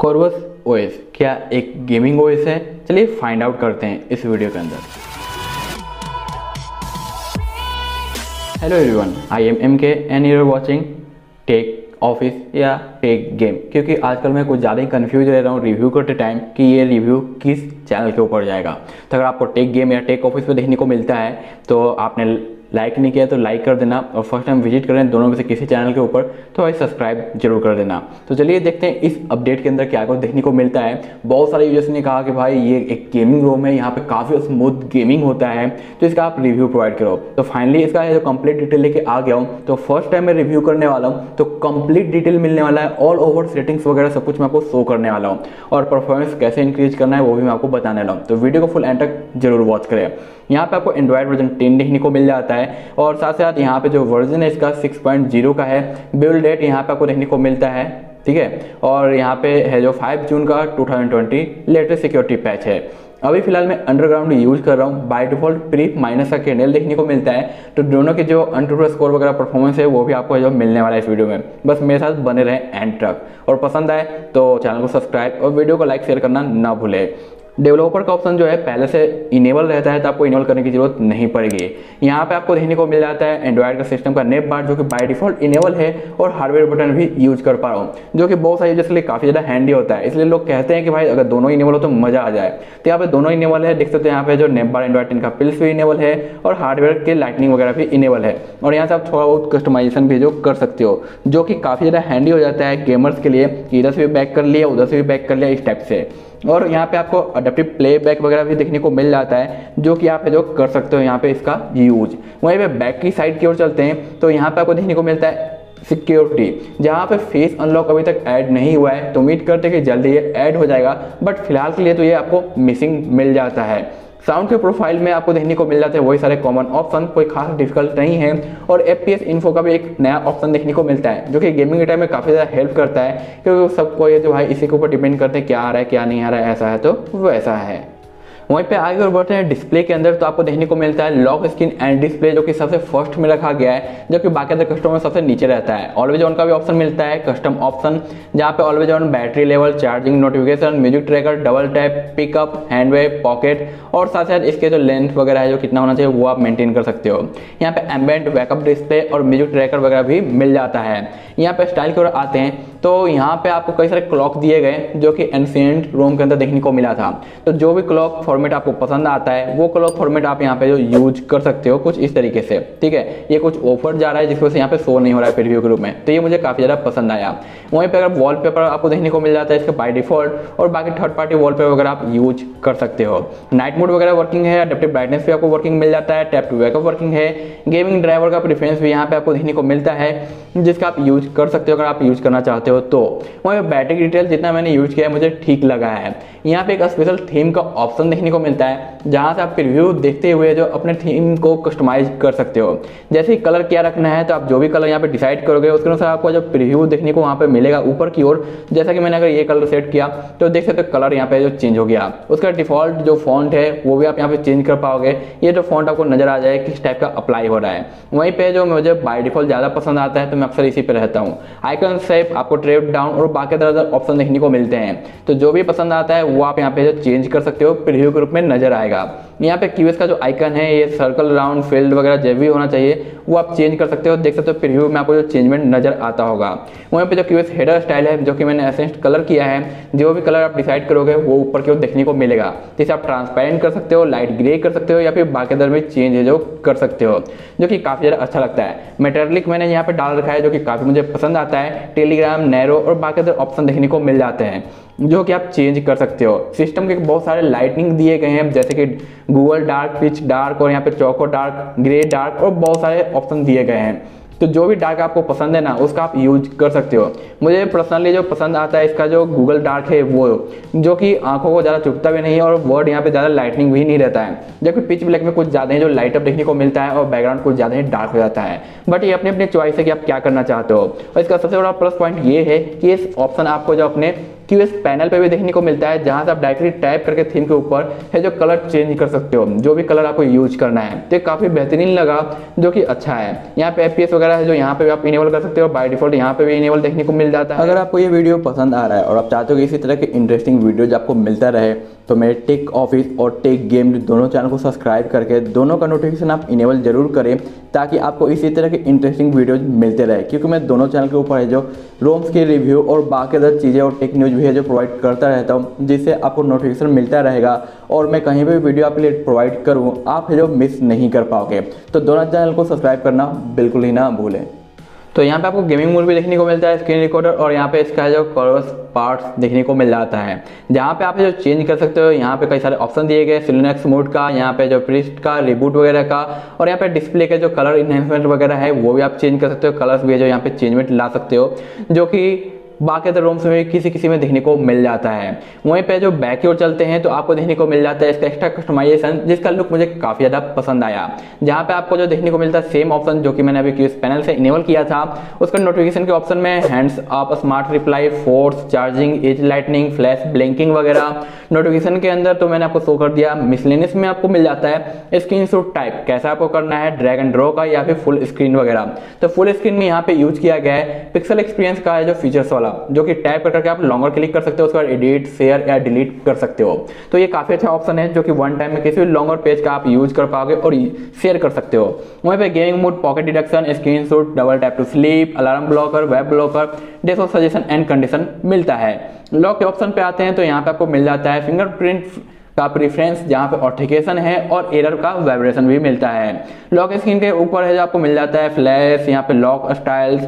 Corvus OS क्या एक gaming OS है, चलिए फाइंड आउट करते हैं इस वीडियो के अंदर। Hello everyone, I am M K and you are watching Tech Office या टेक गेम। क्योंकि आजकल मैं कुछ ज़्यादा ही कन्फ्यूज रह रहा हूँ रिव्यू करते टाइम कि ये रिव्यू किस चैनल के ऊपर जाएगा। तो अगर आपको टेक गेम या टेक ऑफिस पर देखने को मिलता है तो आपने लाइक नहीं किया तो लाइक कर देना, और फर्स्ट टाइम विजिट करें दोनों में से किसी चैनल के ऊपर तो भाई सब्सक्राइब जरूर कर देना। तो चलिए देखते हैं इस अपडेट के अंदर क्या कुछ देखने को मिलता है। बहुत सारे यूजर्स ने कहा कि भाई ये एक गेमिंग रोम है, यहाँ पे काफ़ी स्मूथ गेमिंग होता है, तो इसका आप रिव्यू प्रोवाइड करो। तो फाइनली इसका जो कंप्लीट डिटेल लेके आ गया हूँ, तो फर्स्ट टाइम मैं रिव्यू करने वाला हूँ, तो कंप्लीट डिटेल मिलने वाला है, ऑल ओवर सेटिंग्स वगैरह सब कुछ मैं आपको शो करने वाला हूँ, और परफॉर्मेंस कैसे इंक्रीज करना है वो भी मैं आपको बताने वाला हूँ। तो वीडियो को फुल एंड तक जरूर वॉच करें। यहाँ पे आपको एंड्रॉइड वर्जन 10 देखने को मिल जाता है, और साथ साथ यहाँ पे जो वर्जन है इसका 6.0 का है। बिल्ड डेट यहाँ पे आपको देखने को मिलता है, ठीक है, और यहाँ पे है जो 5 जून का 2020 लेटेस्ट सिक्योरिटी पैच है। अभी फिलहाल मैं अंडरग्राउंड यूज़ कर रहा हूँ। बाय डिफॉल्ट प्रीप माइनस का कैंडल देखने को मिलता है, तो दोनों के जो अंटूटू स्कोर वगैरह परफॉर्मेंस है वो भी आपको जो मिलने वाला है इस वीडियो में। बस मेरे साथ बने रहें एंड तक, और पसंद आए तो चैनल को सब्सक्राइब और वीडियो को लाइक शेयर करना ना भूलें। डेवलपर का ऑप्शन जो है पहले से इनेबल रहता है, तो आपको इनेबल करने की जरूरत नहीं पड़ेगी। यहाँ पे आपको देखने को मिल जाता है एंड्रॉइड का सिस्टम का नेप बार जो कि बाय डिफॉल्ट इनेबल है, और हार्डवेयर बटन भी यूज कर पा रहा हूँ, जो कि बहुत सारे यूजर्स के लिए काफ़ी ज़्यादा हैंडी होता है। इसलिए लोग कहते हैं कि भाई अगर दोनों इनेबल हो तो मज़ा आ जाए। तो यहाँ पे दोनों इनेबल है, देख सकते हैं यहाँ पे जो नेप बार एंड्रॉइड 10 का पिल्स भी इनेबल है, और हार्डवेयर के लाइटनिंग वगैरह भी इनेबल है, और यहाँ से आप थोड़ा बहुत कस्टमाइजेशन भी जो कर सकते हो, जो कि काफ़ी ज़्यादा हैंडी हो जाता है गेमर्स के लिए कि इधर से भी बैक कर लिया उधर से भी बैक कर लिया इस टाइप से। और यहाँ पे आपको अडेप्टिव प्लेबैक वगैरह भी देखने को मिल जाता है, जो कि आप जो कर सकते हो यहाँ पे इसका यूज। वहीं पे बैक की साइड की ओर चलते हैं, तो यहाँ पे आपको देखने को मिलता है सिक्योरिटी, जहाँ पे फेस अनलॉक अभी तक ऐड नहीं हुआ है, तो उम्मीद करते हैं कि जल्दी ये ऐड हो जाएगा, बट फिलहाल के लिए तो ये आपको मिसिंग मिल जाता है। साउंड के प्रोफाइल में आपको देखने को मिल जाते हैं वही सारे कॉमन ऑप्शन, कोई खास डिफिकल्ट नहीं है। और FPS इन्फो का भी एक नया ऑप्शन देखने को मिलता है, जो कि गेमिंग के टाइम में काफ़ी ज़्यादा हेल्प करता है, क्योंकि सबको ये जो भाई इसी के ऊपर डिपेंड करते हैं क्या आ रहा है क्या नहीं आ रहा है, ऐसा है तो वैसा है। वहीं पे आगे और बढ़ते हैं डिस्प्ले के अंदर, तो आपको देखने को मिलता है लॉक स्क्रीन एंड डिस्प्ले, जो कि सबसे फर्स्ट में रखा गया है, जबकि बाकी अदर कस्टमर सबसे नीचे रहता है। ऑलवेज ऑन का भी ऑप्शन मिलता है, कस्टम ऑप्शन, जहाँ पे always on battery level, charging, notification, music tracker, double tap, pickup, handwave, pocket, और साथ साथ इसके जो लेंथ वगैरह है जो कितना होना चाहिए वो आप मेंटेन कर सकते हो। यहाँ पे एम्बिएंट, बैकअप डिस्प्ले और म्यूजिक ट्रैकर वगैरह भी मिल जाता है। यहाँ पे स्टाइल की ओर आते हैं, तो यहाँ पे आपको कई सारे क्लॉक दिए गए, जो कि एंशिएंट रोम के अंदर देखने को मिला था। तो जो भी क्लॉक फॉर्मेट आपको पसंद आता है वो क्लॉक फॉर्मेट आप यहाँ पे जो यूज कर सकते हो, कुछ इस तरीके से, ठीक है। ये कुछ ऑफर जा रहा है जिसकी वजह से यहाँ पे शो नहीं हो रहा है प्रीव्यू के रूप में, तो ये मुझे काफ़ी ज़्यादा पसंद आया। वहीं पर अगर वॉलपेपर आपको देखने को मिल जाता है इसका बाय डिफॉल्ट, और बाकी थर्ड पार्टी वॉलपेपर वगैरह आप यूज कर सकते हो। नाइट मोड वगैरह वर्किंग है, अडेप्टिव ब्राइटनेस भी आपको वर्किंग मिल जाता है, टैप टू बैकअप वर्किंग है, गेमिंग ड्राइवर का प्रेफरेंस भी यहाँ पे आपको देखने को मिलता है, जिसका आप यूज कर सकते हो अगर आप यूज करना चाहते हो तो। वहीं बैटरी डिटेल जितना मैंने यूज किया है मुझे ठीक लगा है। यहाँ पे एक स्पेशल थीम का ऑप्शन देखने को मिलता है, जहाँ से आप प्रीव्यू देखते हुए जो अपने थीम को कस्टमाइज कर सकते हो, जैसे कलर क्या रखना है, तो आप जो भी कलर यहाँ पे डिसाइड करोगे उसके अनुसार आपको जो प्रीव्यू देखने को वहाँ पे मिलेगा ऊपर की ओर। जैसा कि मैंने अगर ये कलर सेट किया तो देख सकते हो कलर यहाँ पे जो चेंज हो गया, उसका डिफॉल्ट जो फॉन्ट है वो भी आप यहाँ पे चेंज कर पाओगे, ये जो फॉन्ट आपको नजर आ जाए किस टाइप का अप्लाई हो रहा है। वहीं पर जो मुझे बाय डिफॉल्ट ज़्यादा पसंद आता है तो मैं अक्सर इसी पर रहता हूँ। आइकन शेप आपको ट्रेप डाउन और बाकी तरह ऑप्शन देखने को मिलते हैं, तो जो भी पसंद आता है वो आप यहाँ पे जो चेंज कर सकते हो, प्रीव्यू के रूप में नजर आएगा। यहाँ पे क्यूएस का जो आइकन है ये सर्कल, राउंड, फील्ड वगैरह जो भी होना चाहिए वो आप चेंज कर सकते हो, देख सकते हो प्रीव्यू में आपको जो चेंजमेंट नजर आता होगा। वहीं पे जो क्यूएस हेडर स्टाइल है जो कि मैंने एसेंट कलर किया है, जो भी कलर आप डिसाइड करोगे वो ऊपर की ओर देखने को मिलेगा, जैसे आप ट्रांसपेरेंट कर सकते हो, लाइट ग्रे कर सकते हो, या फिर बाकी दर में चेंज है जो कर सकते हो, जो कि काफ़ी ज़्यादा अच्छा लगता है। मेटेलिक मैंने यहाँ पर डाल रखा है, जो कि काफ़ी मुझे पसंद आता है। टेलीग्राम, नैरो और बाकी दर ऑप्शन देखने को मिल जाते हैं, जो कि आप चेंज कर सकते हो। सिस्टम के बहुत सारे लाइटनिंग दिए गए हैं, जैसे कि गूगल डार्क, पिच डार्क, और यहाँ पे चौको डार्क, ग्रे डार्क, और बहुत सारे ऑप्शन दिए गए हैं। तो जो भी डार्क आपको पसंद है ना उसका आप यूज कर सकते हो। मुझे पर्सनली जो पसंद आता है इसका जो गूगल डार्क है वो, जो कि आंखों को ज़्यादा चुभता भी नहीं है, और वर्ड यहाँ पे ज़्यादा लाइटनिंग भी नहीं रहता है, जबकि पिच ब्लैक में कुछ ज़्यादा ही जो लाइट अप देखने को मिलता है और बैकग्राउंड कुछ ज़्यादा ही डार्क हो जाता है। बट ये अपने अपने चॉइस है कि आप क्या करना चाहते हो। और इसका सबसे बड़ा प्लस पॉइंट ये है कि इस ऑप्शन आपको जो अपने QoS पैनल पे भी देखने को मिलता है, जहां से आप डायरेक्टली टाइप करके थीम के ऊपर है जो कलर चेंज कर सकते हो, जो भी कलर आपको यूज करना है। तो काफी बेहतरीन लगा, जो कि अच्छा है। यहाँ पे FPS वगैरह है जो यहाँ पे भी आप इनेबल कर सकते हो, बाय डिफॉल्ट यहाँ पे भी इनेबल देखने को मिल जाता है। अगर आपको ये वीडियो पसंद आ रहा है और आप चाहते हो कि इसी तरह के इंटरेस्टिंग वीडियोज आपको मिलता रहे, तो मेरे टेक ऑफिस और टेक गेम्स दोनों चैनल को सब्सक्राइब करके दोनों का नोटिफिकेशन आप इनेबल जरूर करें, ताकि आपको इसी तरह के इंटरेस्टिंग वीडियोज मिलते रहे। क्योंकि मैं दोनों चैनल के ऊपर है जो रोम्स के रिव्यू और बाकी अदर चीज़ें और टेक न्यूज़ भी है जो प्रोवाइड करता रहता हूँ, जिससे आपको नोटिफिकेशन मिलता रहेगा और मैं कहीं पर भी वीडियो आपके लिए प्रोवाइड करूँ, आप है जो मिस नहीं कर पाओगे। तो दोनों चैनल को सब्सक्राइब करना बिल्कुल ही ना भूलें। तो यहाँ पे आपको गेमिंग मोड भी देखने को मिलता है, स्क्रीन रिकॉर्डर, और यहाँ पे इसका जो कॉर्वस पार्ट्स देखने को मिल जाता है, जहाँ पे आप जो चेंज कर सकते हो। यहाँ पे कई सारे ऑप्शन दिए गए, सिलिनेक्स मोड का, यहाँ पे जो प्रिस्ट का रिबूट वगैरह का, और यहाँ पे डिस्प्ले के जो कलर इन्हेंसमेंट वगैरह है वो भी आप चेंज कर सकते हो, कलर्स भी है जो यहाँ पे चेंजमेंट ला सकते हो, जो कि बाकी तो रोम्स में किसी में देखने को मिल जाता है। वहीं पे जो बैक की ओर चलते हैं तो आपको देखने को मिल जाता है इसका एक्स्ट्रा कस्टमाइजेशन, जिसका लुक मुझे काफ़ी ज़्यादा पसंद आया। जहाँ पे आपको जो देखने को मिलता है सेम ऑप्शन जो कि मैंने अभी QoS पैनल से इनेबल किया था, उसका नोटिफिकेशन के ऑप्शन में hands up, smart reply, force charging, edge lightning, flash blinking वगैरह नोटिफिकेशन के अंदर तो मैंने आपको शो कर दिया। मिसलेनियस में आपको मिल जाता है स्क्रीनशॉट टाइप, कैसा आपको करना है, ड्रैग एंड ड्रॉ का या फिर फुल स्क्रीन वगैरह। तो फुल स्क्रीन में यहाँ पे यूज किया गया है पिक्सल एक्सपीरियंस का है जो फीचर्स वाला, जो कि टाइप करके आप लॉन्गर क्लिक कर सकते हो, उसके बाद एडिट, शेयर या डिलीट कर सकते हो। तो ये काफी अच्छा ऑप्शन है, जो कि वन टाइम में किसी भी लॉन्गर पेज का आप यूज कर पाओगे और शेयर कर सकते हो। वहीं पे gaming mode, pocket deduction, screenshot, double tap to sleep, alarm blocker, web blocker, desktop suggestion and condition मिलता है। लॉक के ऑप्शन पे आते हैं तो यहाँ पे आपको मिल जाता है फिंगरप्रिंट का प्रीफ्रेंस, जहाँ पे ऑथेंटिकेशन है, और एरर का वाइब्रेशन भी मिलता है। लॉक स्क्रीन के ऊपर है जो आपको मिल जाता है फ्लैश, यहाँ पे lock styles,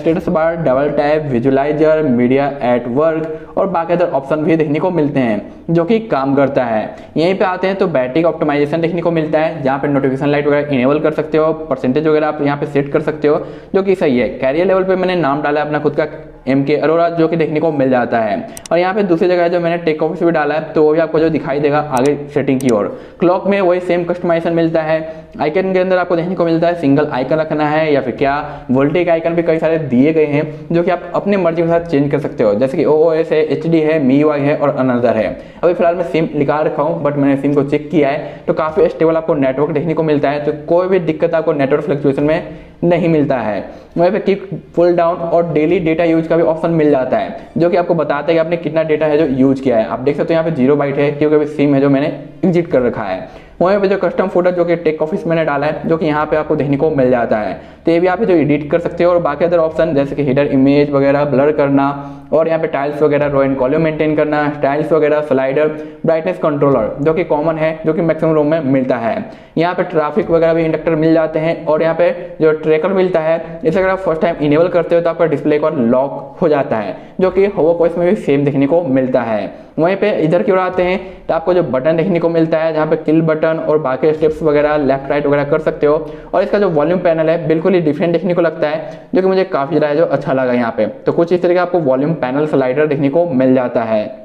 status bar, double tap, visualizer, media at work और बाकी अदर ऑप्शन भी देखने को मिलते हैं, जो कि काम करता है। यहीं पे आते हैं तो बैटरी ऑप्टिमाइजेशन देखने को मिलता है, जहाँ पे नोटिफिकेशन लाइट वगैरह इनेबल कर सकते हो, परसेंटेज वगैरह आप यहाँ पे सेट कर सकते हो, जो कि सही है। कैरियर लेवल पे मैंने नाम डाला अपना खुद का, MK अरोरा, जो कि देखने को मिल जाता है। और यहाँ पे दूसरी जगह जो मैंने टेक ऑफिस भी डाला है तो वो भी आपको जो दिखाई देगा आगे सेटिंग की ओर। क्लॉक में वही सेम कस्टमाइजेशन मिलता है, आइकन के अंदर आपको देखने को मिलता है सिंगल आइकन रखना है या फिर क्या वोल्टेज आइकन भी कई सारे दिए गए हैं, जो कि आप अपने मर्जी के साथ चेंज कर सकते हो, जैसे कि OOS है, HD है, MIUI है और अनदर है। अभी फिलहाल मैं सिम निकाल रखा हूँ, बट मैंने सिम को चेक किया है तो काफ़ी स्टेबल आपको नेटवर्क देखने को मिलता है, तो कोई भी दिक्कत आपको नेटवर्क फ्लक्चुएशन में नहीं मिलता है। वहीं पे कीप फुल डाउन और डेली डेटा यूज का भी ऑप्शन मिल जाता है, जो कि आपको बताता है कि आपने कितना डेटा है जो यूज किया है। आप देख सकते हो यहाँ पे 0 बाइट है, क्योंकि अभी सिम है जो मैंने एग्जिट कर रखा है। वहीं पे जो कस्टम फोटो जो कि टेक ऑफिस मैंने डाला है, जो कि यहाँ पे आपको देखने को मिल जाता है, तो ये भी आप जो एडिट कर सकते हो। और बाकी अदर ऑप्शन जैसे कि हिडर इमेज वगैरह ब्लर करना, और यहाँ पे टाइल्स वगैरह रो एंड कॉलम मेंटेन करना, स्टाइल्स वगैरह, स्लाइडर, ब्राइटनेस कंट्रोलर, जो कि कॉमन है, जो कि मैक्सिमम रूम में मिलता है। यहाँ पे ट्रैफिक वगैरह भी इंडक्टर मिल जाते हैं, और यहाँ पे जो ट्रैकर मिलता है, इसे अगर आप फर्स्ट टाइम इनेबल करते हो तो आपका डिस्प्ले को लॉक हो जाता है, जो कि होवर पॉइंट में भी सेम देखने को मिलता है। वहीं पे इधर की ओर आते हैं तो आपको जो बटन देखने को मिलता है, जहाँ पे किल बटन और बाकी स्टेप्स वगैरह लेफ्ट राइट वगैरह कर सकते हो। और इसका जो वॉल्यूम पैनल है बिल्कुल ही डिफरेंट देखने को लगता है, जो कि मुझे काफ़ी ज़्यादा जो अच्छा लगा। यहाँ पे तो कुछ इस तरह का आपको वॉल्यूम पैनल स्लाइडर देखने को मिल जाता है।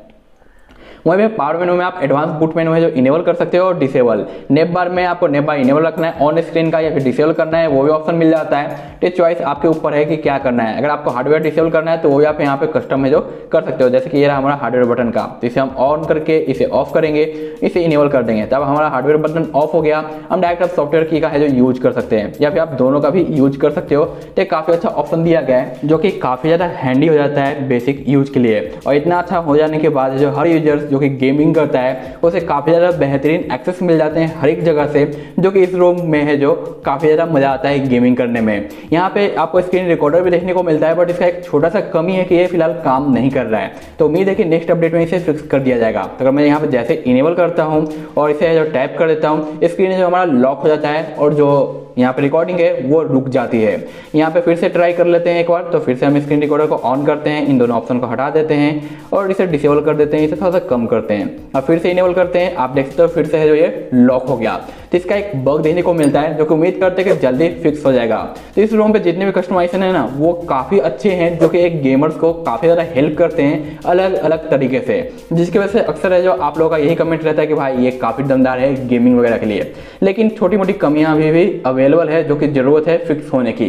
वहीं पे पावर मेनू में आप एडवांस बूट मेनू है जो इनेबल कर सकते हो और डिसेबल। नेप बार में आपको नेप बार इनेबल रखना है, ऑन स्क्रीन का या फिर डिसेबल करना है, वो भी ऑप्शन मिल जाता है। तो चॉइस आपके ऊपर है कि क्या करना है। अगर आपको हार्डवेयर डिसेबल करना है तो वो भी आप यहाँ पे कस्टम है जो कर सकते हो, जैसे कि ये रहा हमारा हार्डवेयर बटन का, तो इसे हम ऑन करके इसे ऑफ करेंगे, इसे इनेबल कर देंगे, तब हमारा हार्डवेयर बटन ऑफ हो गया। हम डायरेक्ट आप सॉफ्टवेयर की का है जो यूज कर सकते हैं, या फिर आप दोनों का भी यूज कर सकते हो। तो काफ़ी अच्छा ऑप्शन दिया गया है, जो कि काफ़ी ज़्यादा हैंडी हो जाता है बेसिक यूज के लिए। और इतना अच्छा हो जाने के बाद जो हर यूजर्स जो कि गेमिंग करता है उसे काफ़ी ज़्यादा बेहतरीन एक्सेस मिल जाते हैं हर एक जगह से, जो कि इस रोम में है जो काफ़ी ज़्यादा मज़ा आता है गेमिंग करने में। यहाँ पे आपको स्क्रीन रिकॉर्डर भी देखने को मिलता है, बट इसका एक छोटा सा कमी है कि ये फिलहाल काम नहीं कर रहा है, तो उम्मीद है कि नेक्स्ट अपडेट में इसे फिक्स कर दिया जाएगा। तो अगर मैं यहाँ पर जैसे इनेबल करता हूँ और इसे जो टाइप कर देता हूँ, स्क्रीन जो हमारा लॉक हो जाता है और जो यहाँ पे रिकॉर्डिंग है वो रुक जाती है। यहाँ पे फिर से ट्राई कर लेते हैं एक बार, तो फिर से हम स्क्रीन रिकॉर्डर को ऑन करते हैं, इन दोनों ऑप्शन को हटा देते हैं और इसे डिसेबल कर देते हैं, इसे थोड़ा सा कम करते हैं, अब फिर से इनेबल करते हैं। आप देख सकते हो फिर से है जो ये लॉक हो गया। जिसका एक बग देखने को मिलता है जो कि उम्मीद करते हैं कि जल्दी फिक्स हो जाएगा। तो इस रोम पे जितने भी कस्टमाइजेशन है ना वो काफ़ी अच्छे हैं जो कि एक गेमर्स को काफ़ी ज़्यादा हेल्प करते हैं अलग अलग तरीके से, जिसकी वजह से अक्सर है जो आप लोगों का यही कमेंट रहता है कि भाई ये काफ़ी दमदार है गेमिंग वगैरह के लिए। लेकिन छोटी मोटी कमियाँ अभी भी अवेलेबल है जो कि ज़रूरत है फिक्स होने की।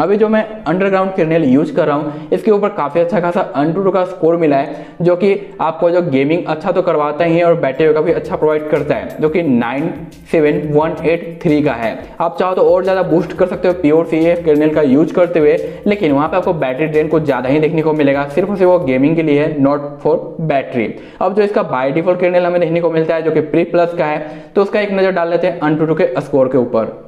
अभी जो मैं अंडरग्राउंड कर्नेल यूज कर रहा हूँ इसके ऊपर काफ़ी अच्छा खासा Antutu का स्कोर मिला है जो कि आपको जो गेमिंग अच्छा तो करवाता ही है और बैटरी का भी अच्छा प्रोवाइड करता है जो कि 97183 का है। आप चाहो तो और ज़्यादा बूस्ट कर सकते हो प्योर CF कर्नेल का यूज करते हुए, लेकिन वहाँ पे आपको बैटरी ड्रेन को ज़्यादा ही देखने को मिलेगा, सिर्फ और सिर्फ वो गेमिंग के लिए है नॉट फॉर बैटरी। अब जो इसका बाय डिफॉल्ट कर्नेल हमें देखने को मिलता है जो कि प्री प्लस का है, तो उसका एक नज़र डाल लेते हैं Antutu के स्कोर के ऊपर।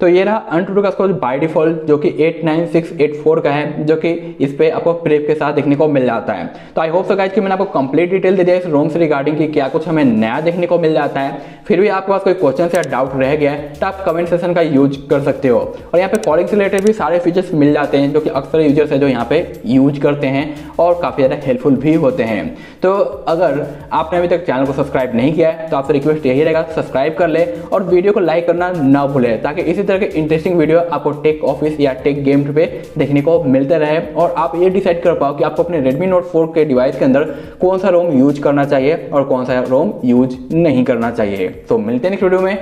तो ये रहा Antutu का स्कोर बाय डिफॉल्ट जो कि 89684 का है जो कि इस पे आपको प्रेप के साथ देखने को मिल जाता है। तो आई होप सो गाइस कि मैंने आपको कंप्लीट डिटेल दे दिया इस रोम से रिगार्डिंग कि क्या कुछ हमें नया देखने को मिल जाता है। फिर भी आपके पास कोई क्वेश्चन या डाउट रह गया है तो आप कमेंट सेक्शन का यूज कर सकते हो। और यहाँ पे कॉलिंग से रिलेटेड भी सारे फीचर्स मिल जाते हैं जो कि अक्सर यूजर्स है जो यहाँ पे यूज करते हैं और काफ़ी ज़्यादा हेल्पफुल भी होते हैं। तो अगर आपने अभी तक चैनल को सब्सक्राइब नहीं किया है तो आपसे रिक्वेस्ट यही रहेगा सब्सक्राइब कर ले और वीडियो को लाइक करना ना भूले ताकि इसी तरह के इंटरेस्टिंग वीडियो आपको टेक ऑफिस या टेक गेम्स पे देखने को मिलते रहे और आप ये डिसाइड कर पाओ कि आपको अपने Redmi Note 4 के डिवाइस के अंदर कौन सा रोम यूज करना चाहिए और कौन सा रोम यूज नहीं करना चाहिए। तो मिलते हैं नेक्स्ट वीडियो में,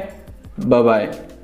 बाय बाय।